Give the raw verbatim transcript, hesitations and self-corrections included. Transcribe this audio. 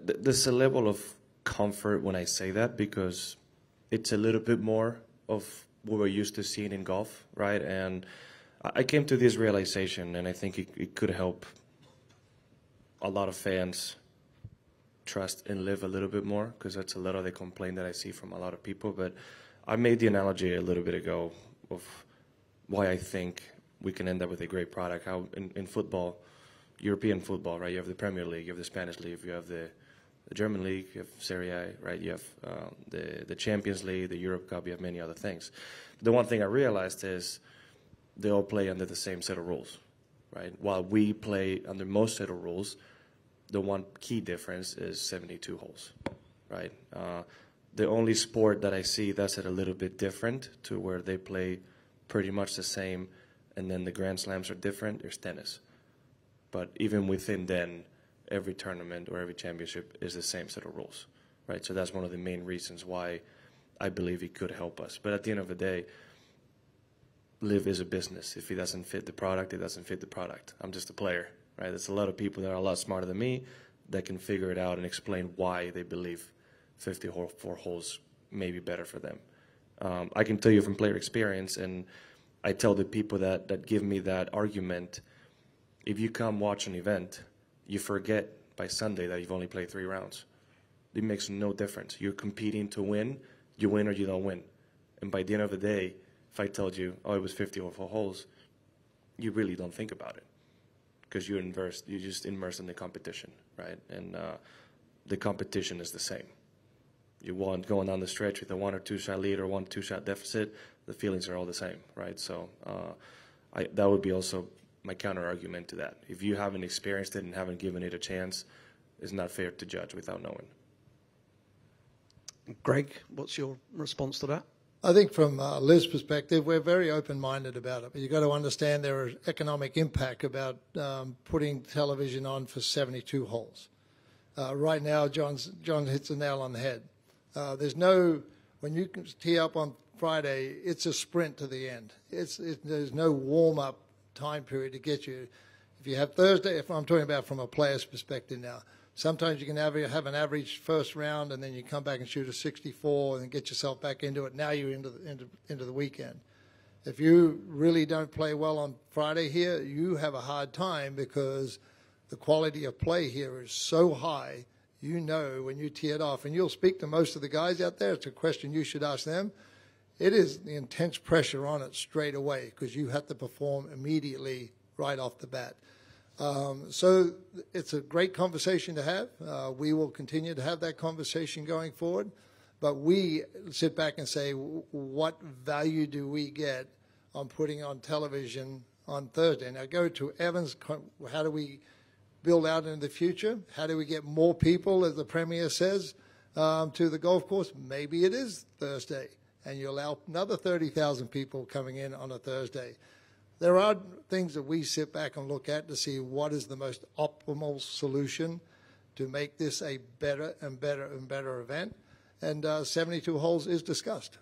There's a level of comfort when I say that, because it's a little bit more of what we're used to seeing in golf, right? And I came to this realization, and I think it, it could help a lot of fans trust and live a little bit more, because that's a lot of the complaint that I see from a lot of people. But I made the analogy a little bit ago of why I think we can end up with a great product. How in, in football, European football, right? You have the Premier League, you have the Spanish League, you have the, the German League, you have Serie A, right? You have um, the, the Champions League, the Europe Cup, you have many other things. The one thing I realized is they all play under the same set of rules, right? While we play under most set of rules, the one key difference is seventy-two holes, right? Uh, the only sport that I see that's a little bit different to where they play pretty much the same, and then the Grand Slams are different, is tennis. But even within then, every tournament or every championship is the same set of rules, right? So that's one of the main reasons why I believe it could help us. But at the end of the day, LIV is a business. If it doesn't fit the product, it doesn't fit the product. I'm just a player, right? There's a lot of people that are a lot smarter than me that can figure it out and explain why they believe fifty-four holes may be better for them. Um, I can tell you from player experience, and I tell the people that, that give me that argument, if you come watch an event, you forget by Sunday that you've only played three rounds. It makes no difference. You're competing to win. You win or you don't win. And by the end of the day, if I told you, oh, it was fifty-four holes, you really don't think about it, because you're immersed, you're just immersed in the competition, right? And uh, the competition is the same. You want going down the stretch with a one or two shot lead or one two shot deficit, the feelings are all the same, right? So uh, I, that would be also my counter argument to that. If you haven't experienced it and haven't given it a chance, it's not fair to judge without knowing. Greg, what's your response to that? I think from uh, Liv's perspective, we're very open-minded about it. But you've got to understand there is economic impact about um, putting television on for seventy-two holes. Uh, right now, John's, John hits the nail on the head. Uh, there's no, when you can tee up on Friday, it's a sprint to the end. It's, it, there's no warm-up time period to get you. If you have Thursday, if I'm talking about from a player's perspective now, sometimes you can have, have an average first round, and then you come back and shoot a sixty-four and then get yourself back into it. Now you're into the, into, into the weekend. If you really don't play well on Friday here, you have a hard time, because the quality of play here is so high. You know when you tee it off, and you'll speak to most of the guys out there. It's a question you should ask them. It is the intense pressure on it straight away, because you have to perform immediately right off the bat. Um, so it's a great conversation to have. Uh, we will continue to have that conversation going forward. But we sit back and say, what value do we get on putting on television on Thursday? Now go to Evan's, how do we build out in the future? How do we get more people, as the Premier says, um, to the golf course? Maybe it is Thursday, and you allow another thirty thousand people coming in on a Thursday. There are things that we sit back and look at to see what is the most optimal solution to make this a better and better and better event. And uh, seventy-two holes is discussed.